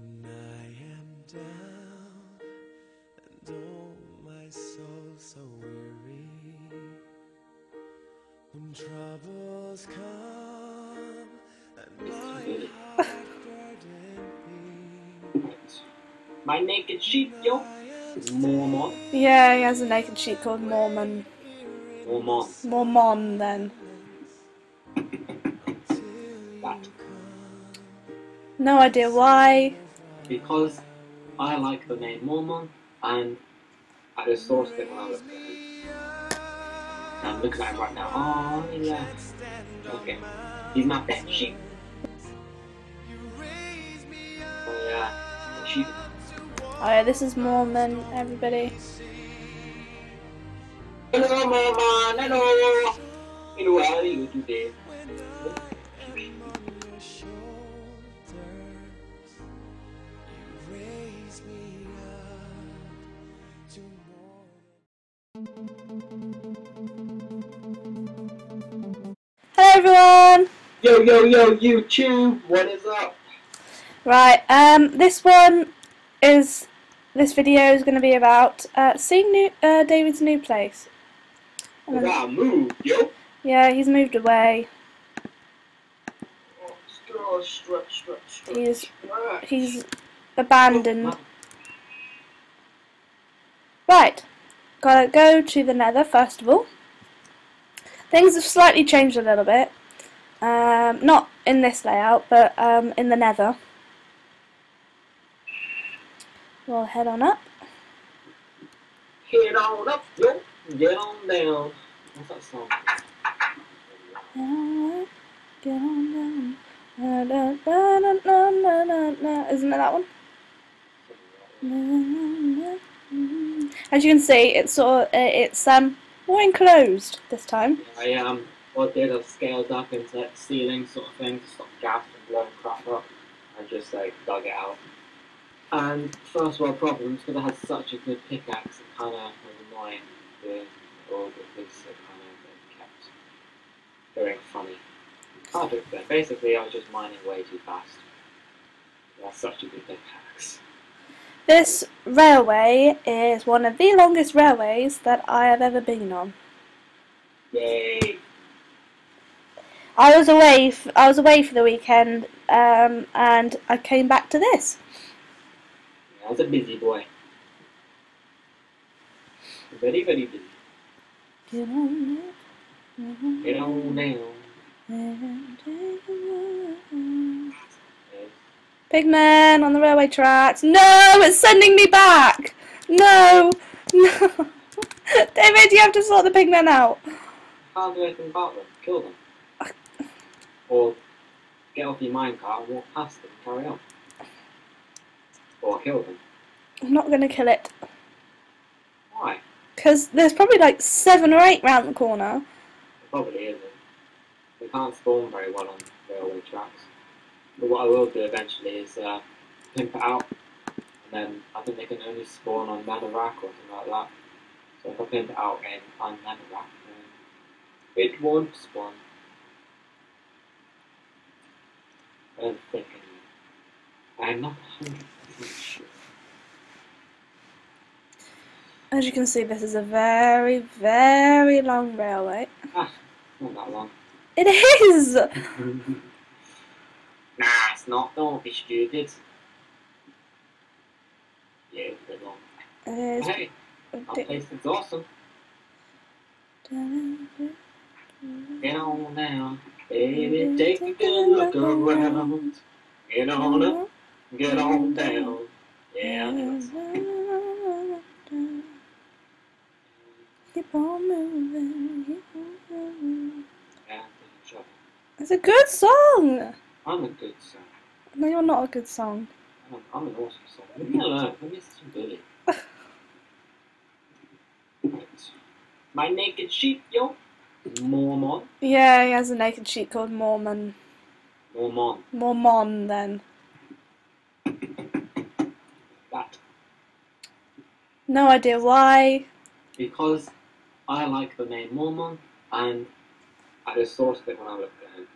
When I am down and oh my soul so weary, when troubles come and my heart burdened me. My naked sheep, yo, is Mormon. Yeah, he has a naked sheep called Mormon. Mormon. Mormon, then. That. No idea why. Because I like the name Mormon, and I just thought of it when I looked at it. And I'm looking at him right now. Oh yeah. Okay. He's my pet sheep. Oh yeah. The sheep. Oh yeah, this is Mormon, everybody. Hello Mormon, hello! Hello, how are you today? Everyone. Yo yo yo YouTube, what is up? Right, this video is going to be about seeing David's new place. Wow, moved, yo. Yeah, he's moved away. Oh, stretch. He's abandoned. Oh, right, gotta go to the Nether first of all. Things have slightly changed a little bit, not in this layout, but in the Nether. We'll head on up. Head on up, yo. Get on down. What's that song? Get on down. Da, da, da, da, da, da, da. Isn't it that one? As you can see, it's sort of more enclosed this time. I am. What I did, I've scaled up into that ceiling sort of thing to stop gas from blowing crap up. I just like dug it out. And first world problems, because I had such a good pickaxe, it kind of was annoying. The order things that kind of kept going funny. Can't do it there. Basically, I was just mining way too fast. That's such a good pickaxe. This railway is one of the longest railways that I have ever been on. Yay! I was away for the weekend, and I came back to this. Yeah, I was a busy boy. Very, very busy. Get on down. Get on down. Pigmen on the railway tracks. No, it's sending me back. No. David, you have to sort the pigmen out. Can't do anything about them. Kill them. Or get off your minecart and walk past them and carry on. Or kill them. I'm not going to kill it. Why? Because there's probably like 7 or 8 round the corner. It probably isn't. They can't spawn very well on railway tracks. But what I will do eventually is pimp it out, and then I think they can only spawn on netherrack or something like that. So if I pimp it out and find netherrack, then it won't spawn. I don't think anymore. I'm not 100% sure. As you can see, this is a very, very long railway. Ah, not that long. It is! Nah, it's not. Don't be stupid. Yeah, it's a bit long. Hey, our place is awesome. Get on now, baby, take a good look around. Get on up, get on down. Yeah, keep on moving, keep on moving. Yeah, it's a good song. I'm a good song. No, you're not a good song. I'm an awesome song. Leave me alone. Let me some bully. Right. My naked sheep, yo. Mormon. Yeah, he has a naked sheep called Mormon. Mormon. Mormon, then. That. No idea why. Because I like the name Mormon, and I just thought of it when I looked at him.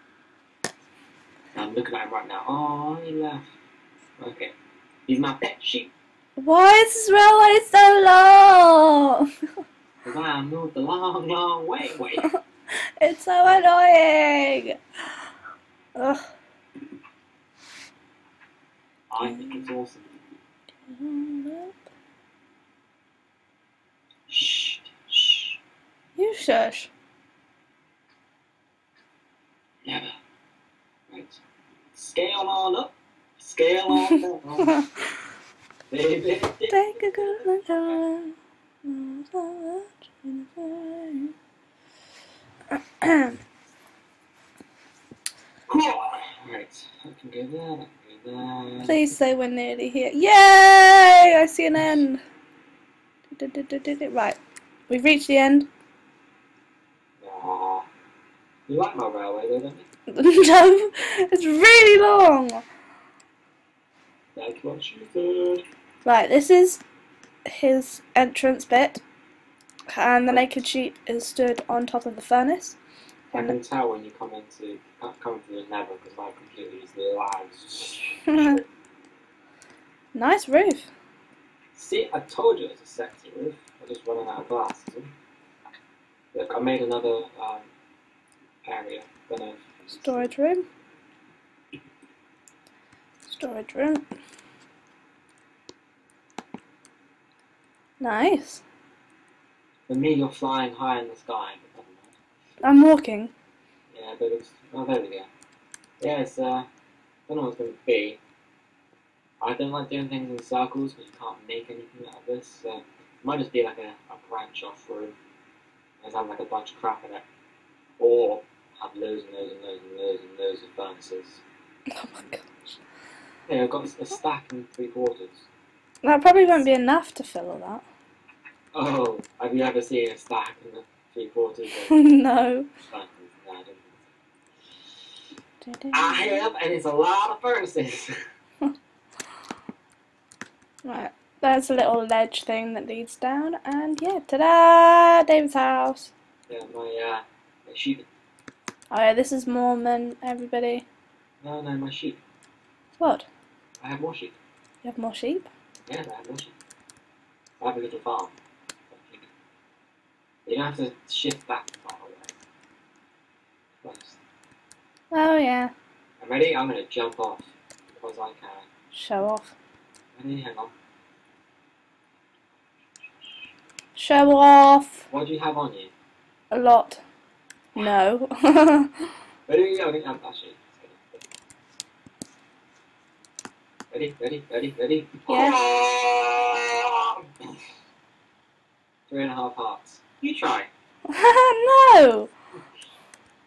I'm looking at him right now. Oh, he left. Okay. He's my pet sheep. Why is Israel so long? Because I moved a long, long way. It's so annoying. Ugh. I think it's awesome. Shh, shh. You shush. Never. Right. Scale all up. Scale all down. Baby. Take a good time. Right. I can do that. Please say we're nearly here. Yay! I see an end. Right. We've reached the end. Aww. You like my railway though, don't you? No! It's really long! That's what she did. Right, this is his entrance bit. And the naked sheep is stood on top of the furnace. I can tell when you come into the level because I completely is alive. Nice roof. See, I told you it's a sexy roof. I'm just running out of glass. Look, I made another area. Storage room. Storage room. Nice. For me, you're flying high in the sky. I'm walking. Yeah, but it's... Oh, there we go. Yeah, it's, I don't know what it's going to be. I don't like doing things in circles, but you can't make anything out of this, so... It might just be like a branch-off room. There's like a bunch of crap in it. Or have loads and loads and loads and loads and loads of furnaces. Oh my gosh. Yeah, I've got a stack and 3/4. That probably won't be enough to fill all that. Oh, have you ever seen a stack in the... 3/4. No. I have, and it's a lot of furnaces. Right, there's a little ledge thing that leads down, and yeah, ta-da! David's house. Yeah, my sheep. Oh yeah, this is Mormon, everybody. No, no, my sheep. What? I have more sheep. You have more sheep? Yeah, I have more sheep. I have a little farm. You don't have to shift back far away. Oh yeah. I'm ready, I'm gonna jump off because I can. Show off. Ready, hang on. Show off. What do you have on you? A lot. No. Ready, I think I'm actually. Ready. Yes. Oh! 3.5 hearts. You try. No!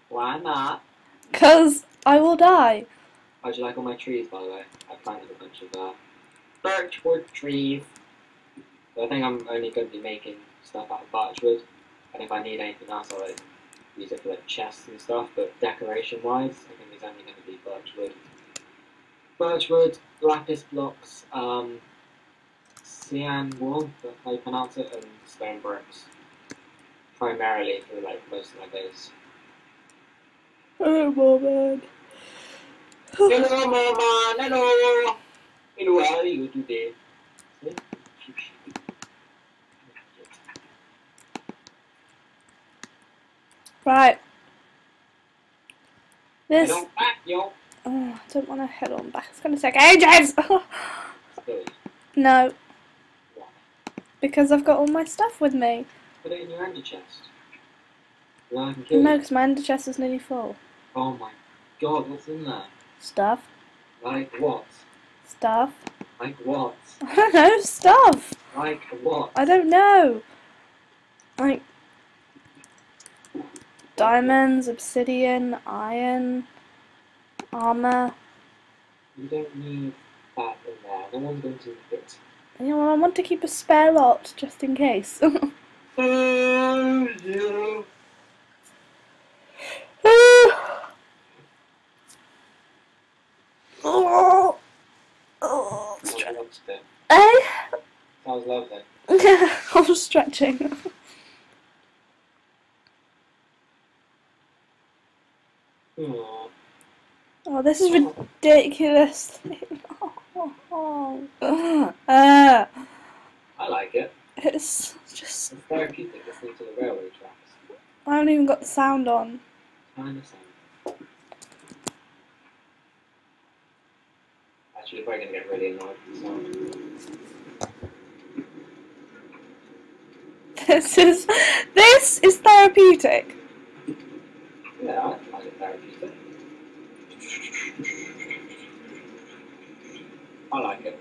Why not? Because I will die. How'd you like all my trees, by the way? I planted a bunch of birchwood trees. So I think I'm only going to be making stuff out of birchwood. And if I need anything else, I'll use it for like chests and stuff. But decoration-wise, I think it's only going to be birchwood. Birchwood, lapis blocks, cyan wool, that's how you pronounce it, and stone bricks. Primarily for like most of my days. Hello, Mormon. Hello, Mormon. Hello. Hello, how are you today? Right. This. Head on back, yo. Oh, I don't want to head on back. It's gonna take ages. No. Why? Because I've got all my stuff with me. Put it in your ender chest. No, because my ender chest is nearly full. Oh my god, what's in there? Stuff. Like what? Stuff. Like what? I don't know, stuff. Like what? I don't know. Like diamonds, obsidian, iron, armour. You don't need that in there. No one's going to need it. Yeah, well, I want to keep a spare lot just in case. Yeah. Oh, stretch. Eh? That was lovely. Yeah, I was stretching. Oh, this is ridiculous. Oh. no. I like it. It's just... It's therapeutic listening to the railway tracks. I haven't even got the sound on. I understand. Actually, you're probably going to get really annoyed with the sound. This is therapeutic. Yeah, I find it therapeutic. I like it.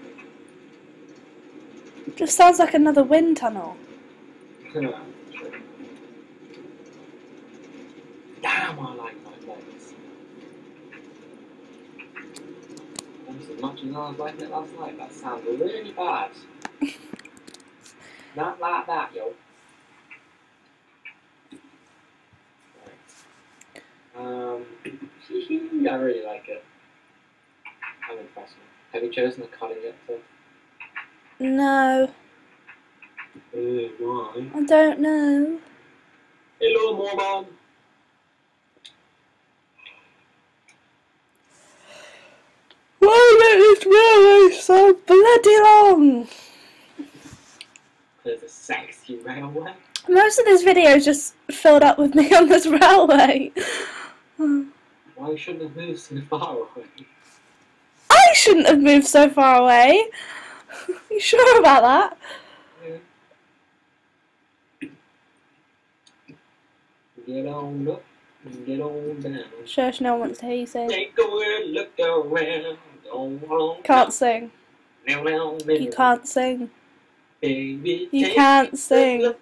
It just sounds like another wind tunnel. Damn, I like my legs. Almost as much as I was liking it last night. That sounded really bad. Not like that, yo. I really like it. I'm impressed. Have you chosen a colour yet, though? No. Why? I don't know. Hello, Mormon. Why make this railway so bloody long? There's a sexy railway. Most of this video is just filled up with me on this railway. Why shouldn't have moved so far away? I shouldn't have moved so far away. You sure about that? Yeah. Get on up and get on down. Shush, no one wants to hear you sing. Take a word, look around. Can't sing. You can't sing. Baby, you can't sing.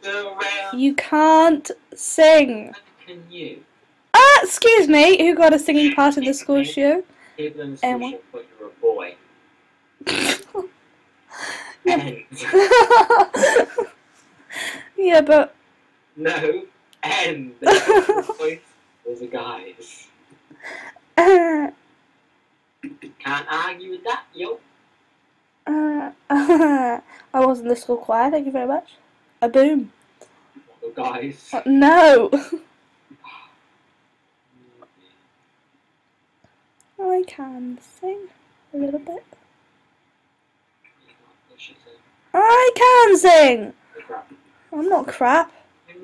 You can't sing. Can you? Excuse me, who got a singing part in the school show? Even when you were a boy. Yeah, but... No, and the voice was a guy's. Can't argue with that, yo. I was in the school choir, thank you very much. A boom. The guys. No! I can sing a little bit. I can sing! I'm not crap. I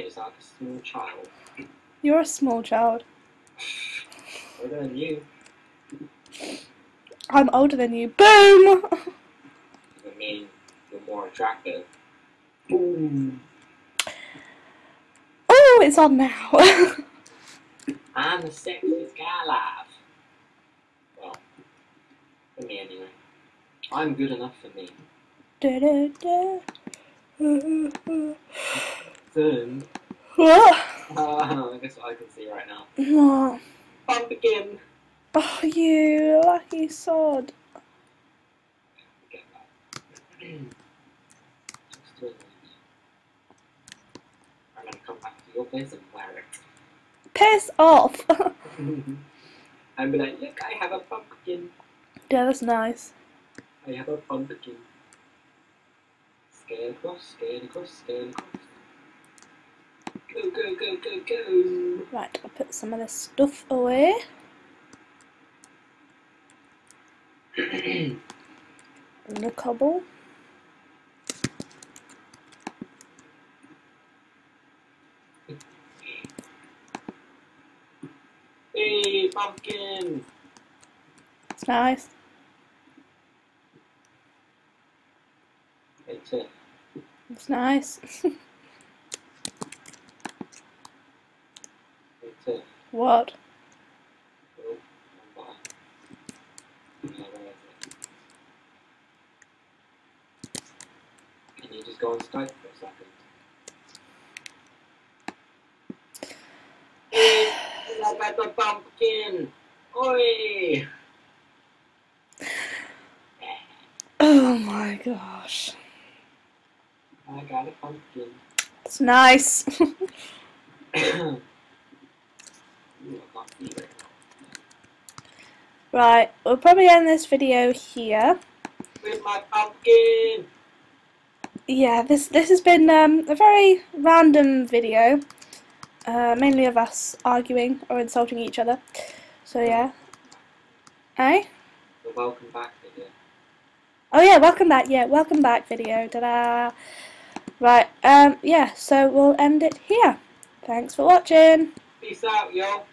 just like a small child. You're a small child. Older than you. I'm older than you. Boom! I mean, you're more attractive. Boom! Oh, it's on now. I'm the sexiest guy alive. Well, for me anyway. I'm good enough for me. Da, da, da. Soon. What? I guess what I can see right now. What? Bump again. Oh, you lucky sod. Forget that. Just do it. I'm gonna come back to your place and wear it. Piss off! I'd be like, look, I have a pumpkin. Yeah, that's nice. I have a pumpkin. Scale across, scale across, scale across. Go, go, go, go, go! Right, I'll put some of this stuff away. And the cobble. Hey, pumpkin! It's nice. It's it. It's nice. It's it. What? Can you just go on Skype for a second? About the pumpkin. Oi! Oh my gosh. I got a pumpkin. It's nice. Right, we'll probably end this video here. With my pumpkin. Yeah, this has been a very random video. Mainly of us arguing or insulting each other. So yeah. Hey? The welcome back video. Oh yeah, welcome back. Yeah, welcome back video. Ta-da! Right. Yeah. So we'll end it here. Thanks for watching. Peace out, y'all.